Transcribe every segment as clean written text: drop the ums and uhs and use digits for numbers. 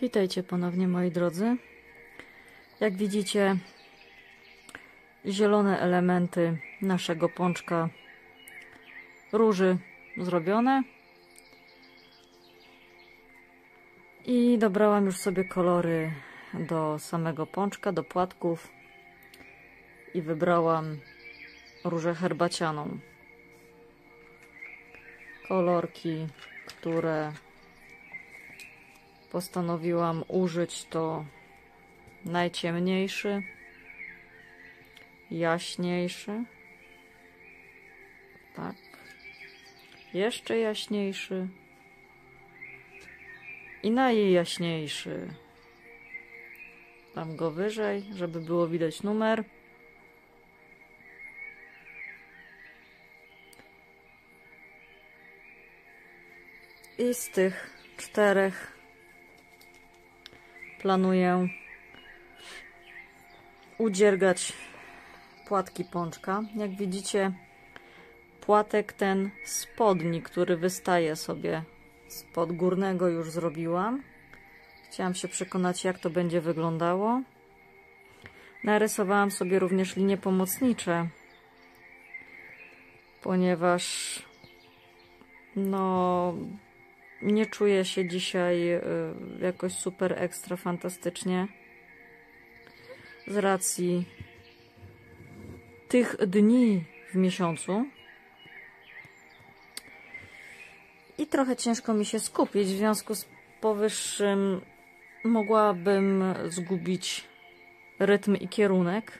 Witajcie ponownie, moi drodzy. Jak widzicie, zielone elementy naszego pączka róży zrobione. I dobrałam już sobie kolory do samego pączka, do płatków i wybrałam różę herbacianą. Kolorki, które postanowiłam użyć, to najciemniejszy, jaśniejszy, tak, jeszcze jaśniejszy i najjaśniejszy. Dam go wyżej, żeby było widać numer. I z tych czterech planuję udziergać płatki pączka. Jak widzicie, płatek ten spodni, który wystaje sobie spod górnego, już zrobiłam. Chciałam się przekonać, jak to będzie wyglądało. Narysowałam sobie również linie pomocnicze, ponieważ no nie czuję się dzisiaj jakoś super ekstra fantastycznie z racji tych dni w miesiącu i trochę ciężko mi się skupić. W związku z powyższym mogłabym zgubić rytm i kierunek,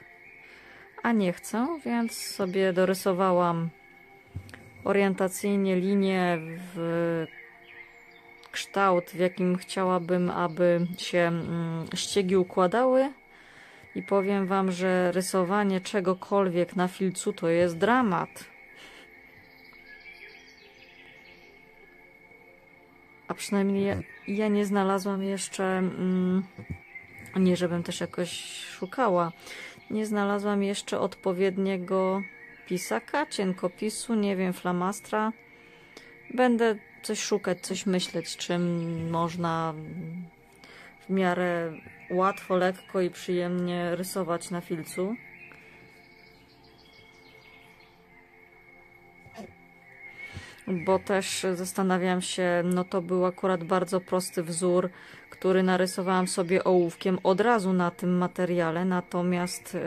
a nie chcę, więc sobie dorysowałam orientacyjnie linię w kształt, w jakim chciałabym, aby się ściegi układały. I powiem wam, że rysowanie czegokolwiek na filcu to jest dramat. A przynajmniej ja nie znalazłam jeszcze, nie żebym też jakoś szukała, nie znalazłam jeszcze odpowiedniego pisaka, cienkopisu, nie wiem, flamastra. Będę coś szukać, coś myśleć, czym można w miarę łatwo, lekko i przyjemnie rysować na filcu. Bo też zastanawiam się, no to był akurat bardzo prosty wzór, który narysowałam sobie ołówkiem od razu na tym materiale, natomiast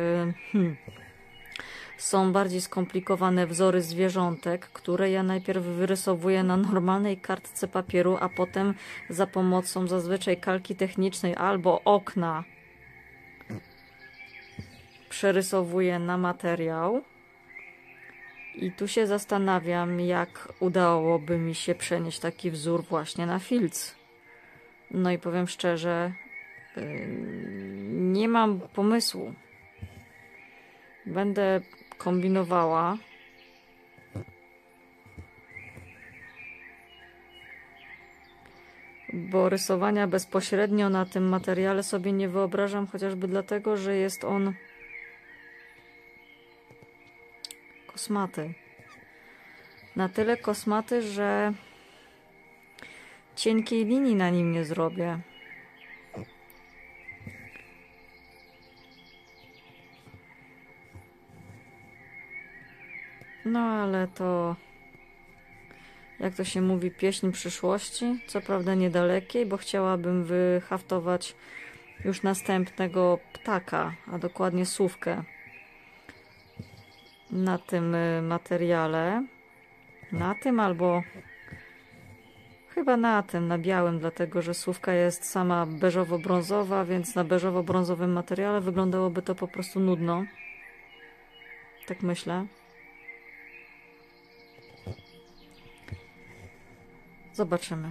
są bardziej skomplikowane wzory zwierzątek, które ja najpierw wyrysowuję na normalnej kartce papieru, a potem za pomocą zazwyczaj kalki technicznej albo okna przerysowuję na materiał. I tu się zastanawiam, jak udałoby mi się przenieść taki wzór właśnie na filc. No i powiem szczerze, nie mam pomysłu. Będę kombinowała. Bo rysowania bezpośrednio na tym materiale sobie nie wyobrażam, chociażby dlatego, że jest on kosmaty. Na tyle kosmaty, że cienkiej linii na nim nie zrobię. No ale to, jak to się mówi, pieśń przyszłości, co prawda niedalekiej, bo chciałabym wyhaftować już następnego ptaka, a dokładnie sówkę na tym materiale, na tym albo chyba na tym, na białym, dlatego że sówka jest sama beżowo-brązowa, więc na beżowo-brązowym materiale wyglądałoby to po prostu nudno, tak myślę. Zobaczymy.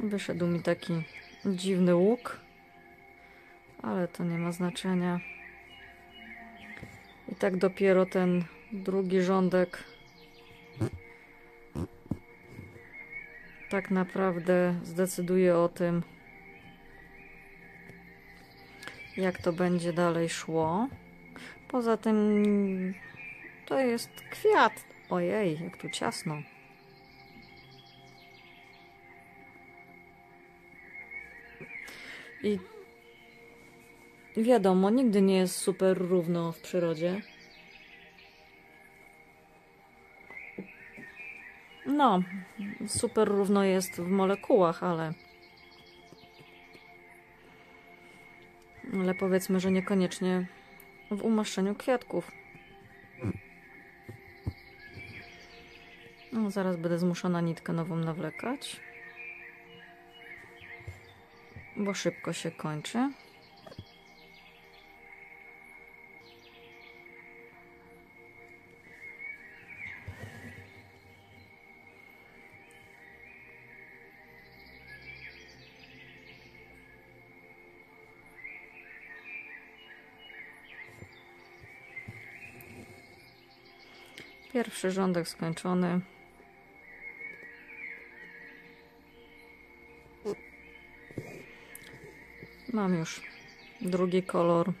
Wyszedł mi taki dziwny łuk, ale to nie ma znaczenia. I tak dopiero ten drugi rządek tak naprawdę zdecyduje o tym, jak to będzie dalej szło. Poza tym to jest kwiat. Ojej, jak tu ciasno. I wiadomo, nigdy nie jest super równo w przyrodzie. No, super równo jest w molekułach, ale powiedzmy, że niekoniecznie w umoszczeniu kwiatków. No, zaraz będę zmuszona nitkę nową nawlekać, bo szybko się kończy. Pierwszy rządek skończony. Mam już drugi kolor.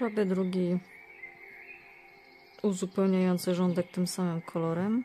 Robię drugi uzupełniający rządek tym samym kolorem.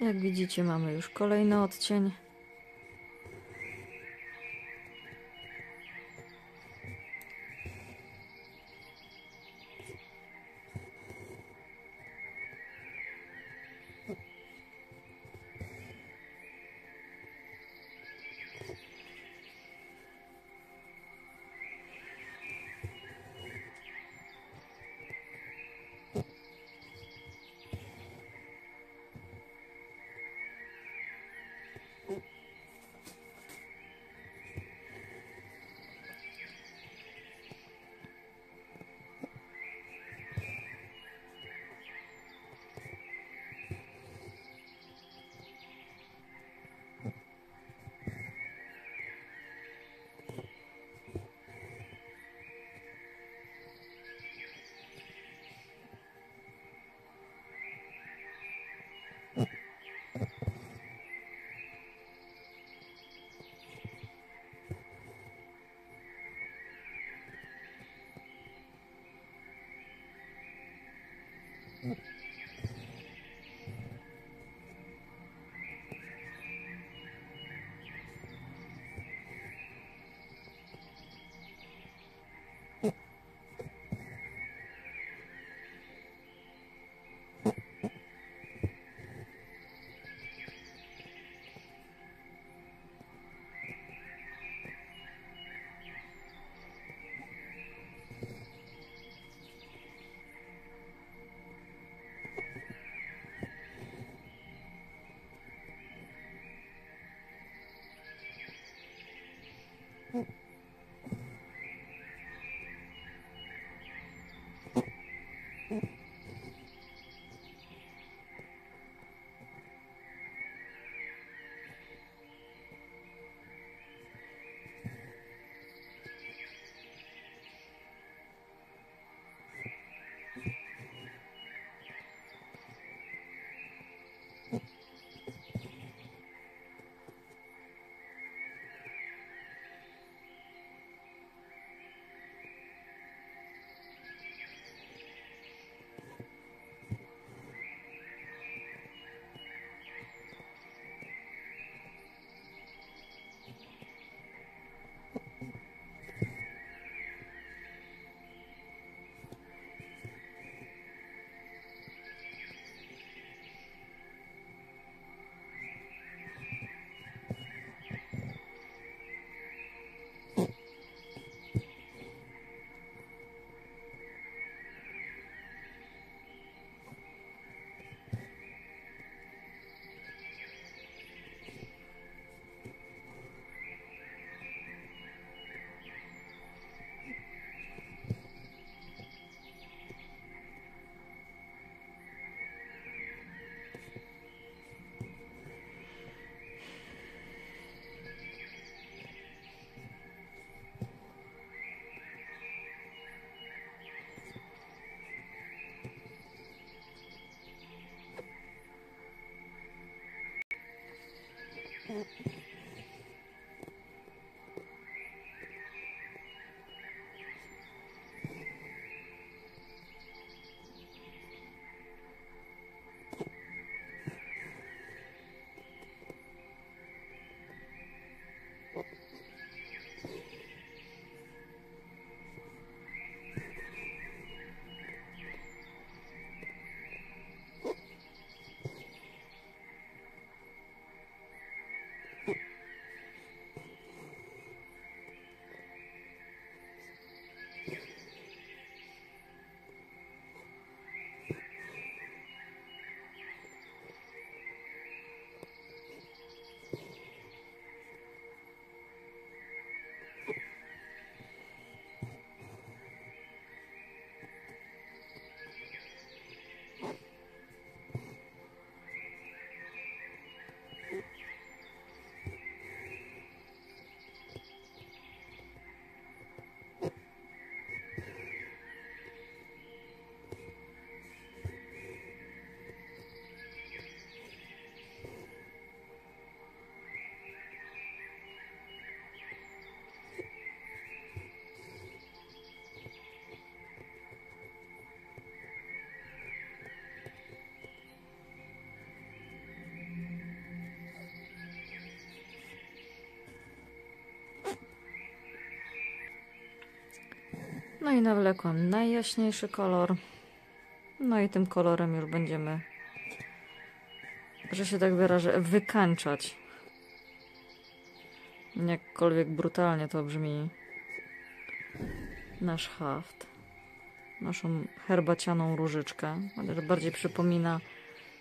Jak widzicie, mamy już kolejny odcień. No i nawlekłam najjaśniejszy kolor. No i tym kolorem już będziemy, że się tak wyrażę, wykańczać. Jakkolwiek brutalnie to brzmi. Nasz haft. Naszą herbacianą różyczkę. Chociaż bardziej przypomina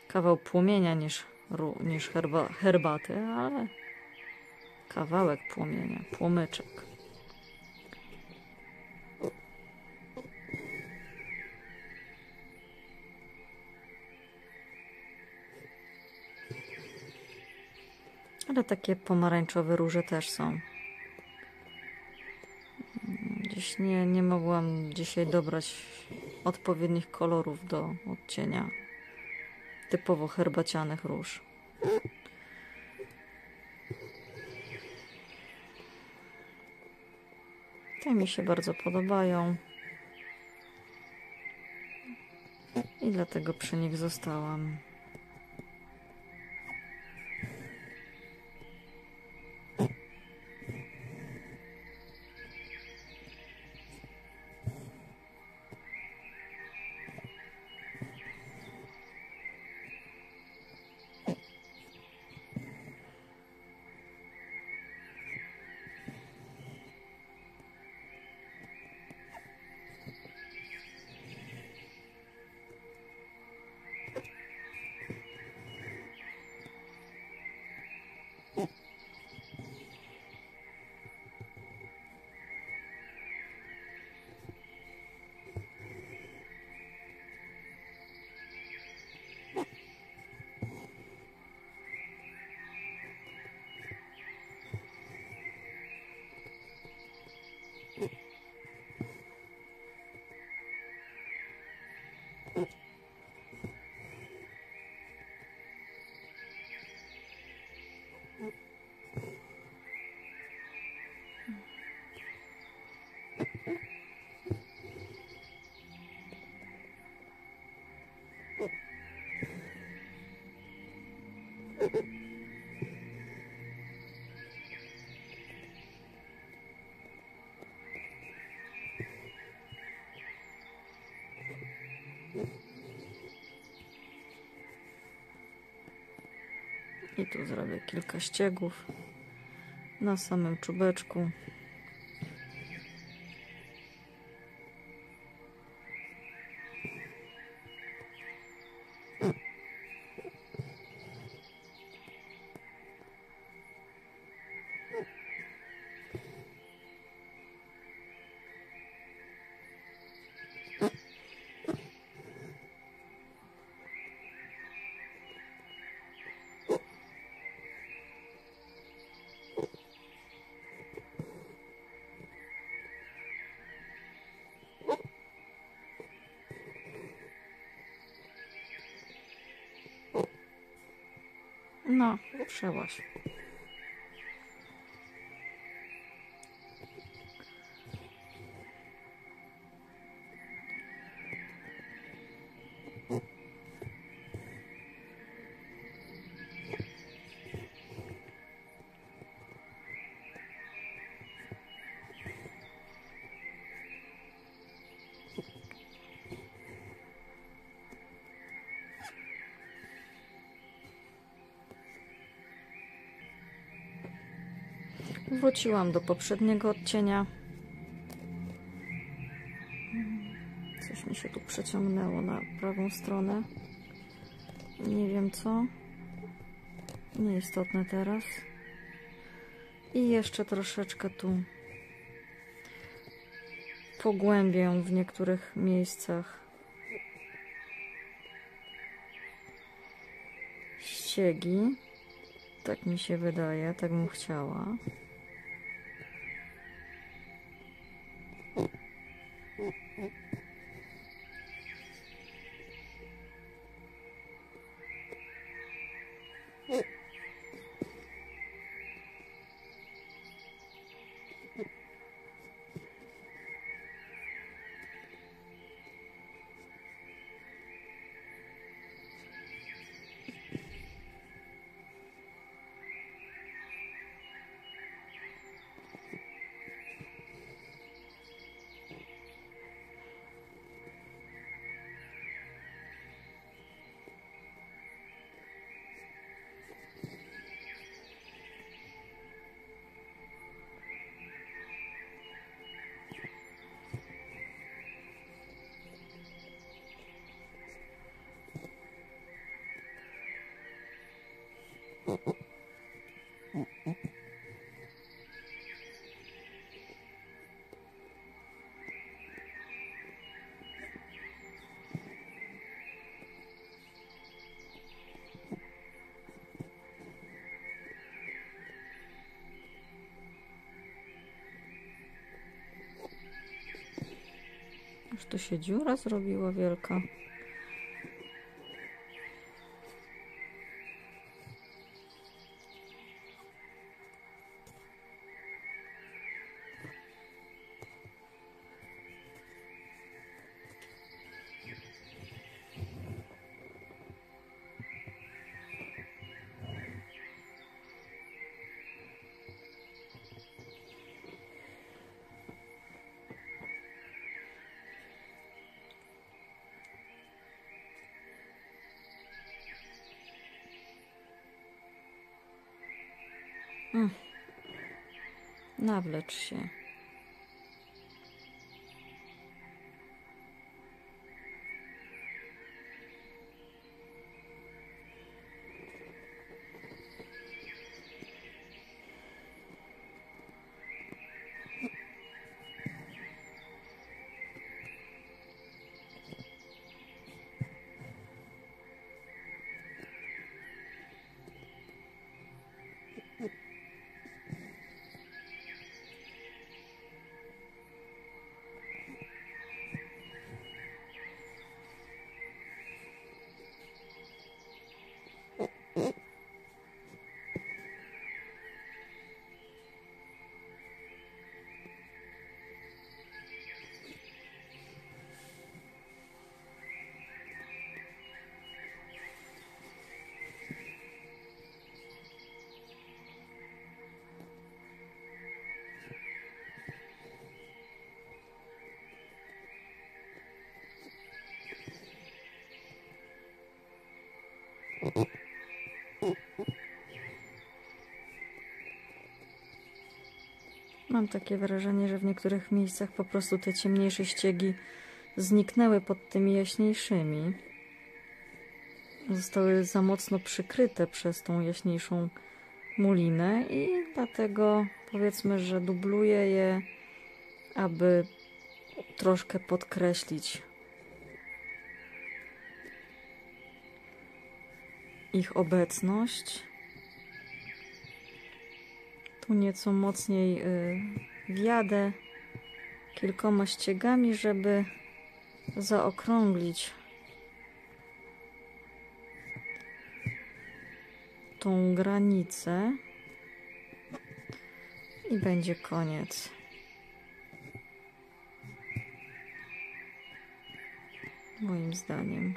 kawał płomienia niż herbaty, ale kawałek płomienia, płomyczek. Ale takie pomarańczowe róże też są. Gdzieś nie mogłam dzisiaj dobrać odpowiednich kolorów do odcienia typowo herbacianych róż. Te mi się bardzo podobają. I dlatego przy nich zostałam. I tu zrobię kilka ściegów na samym czubeczku. No, przełaś. Wróciłam do poprzedniego odcienia. Coś mi się tu przeciągnęło na prawą stronę. Nie wiem co. Nieistotne teraz. I jeszcze troszeczkę tu pogłębię w niektórych miejscach ściegi. Tak mi się wydaje, tak bym chciała. Aż tu się dziura zrobiła wielka. Nawlecz się. Mam takie wrażenie, że w niektórych miejscach po prostu te ciemniejsze ściegi zniknęły pod tymi jaśniejszymi. Zostały za mocno przykryte przez tą jaśniejszą mulinę i dlatego powiedzmy, że dubluję je, aby troszkę podkreślić ich obecność. Tu nieco mocniej wjadę kilkoma ściegami, żeby zaokrąglić tą granicę i będzie koniec. Moim zdaniem.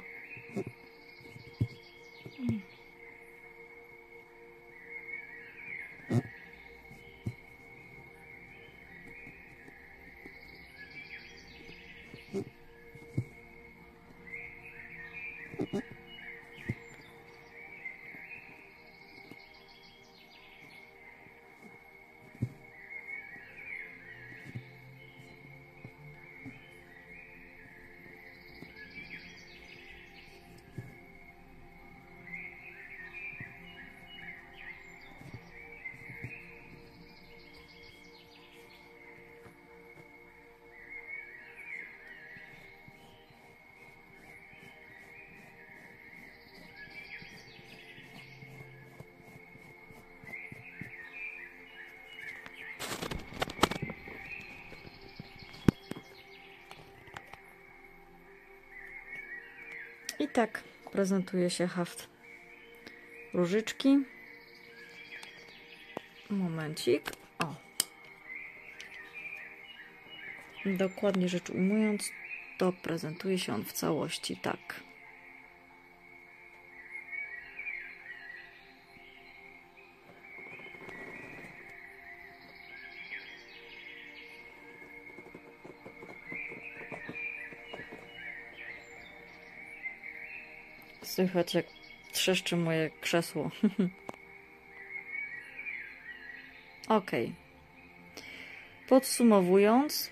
I tak prezentuje się haft różyczki. Momencik. O. Dokładnie rzecz ujmując, to prezentuje się on w całości tak. Słychać, jak trzeszczy moje krzesło. Ok. Podsumowując,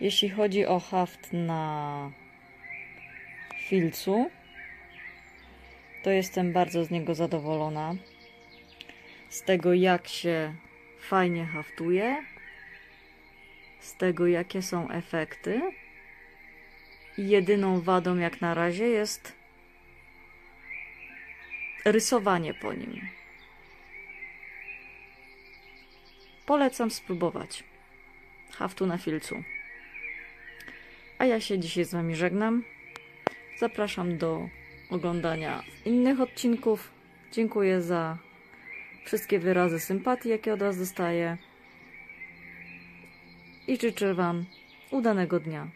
jeśli chodzi o haft na filcu, to jestem bardzo z niego zadowolona. Z tego, jak się fajnie haftuje, z tego, jakie są efekty. Jedyną wadą jak na razie jest rysowanie po nim. Polecam spróbować haftu na filcu. A ja się dzisiaj z wami żegnam. Zapraszam do oglądania innych odcinków. Dziękuję za wszystkie wyrazy sympatii, jakie od was dostaję. I życzę wam udanego dnia.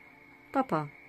Pa, pa.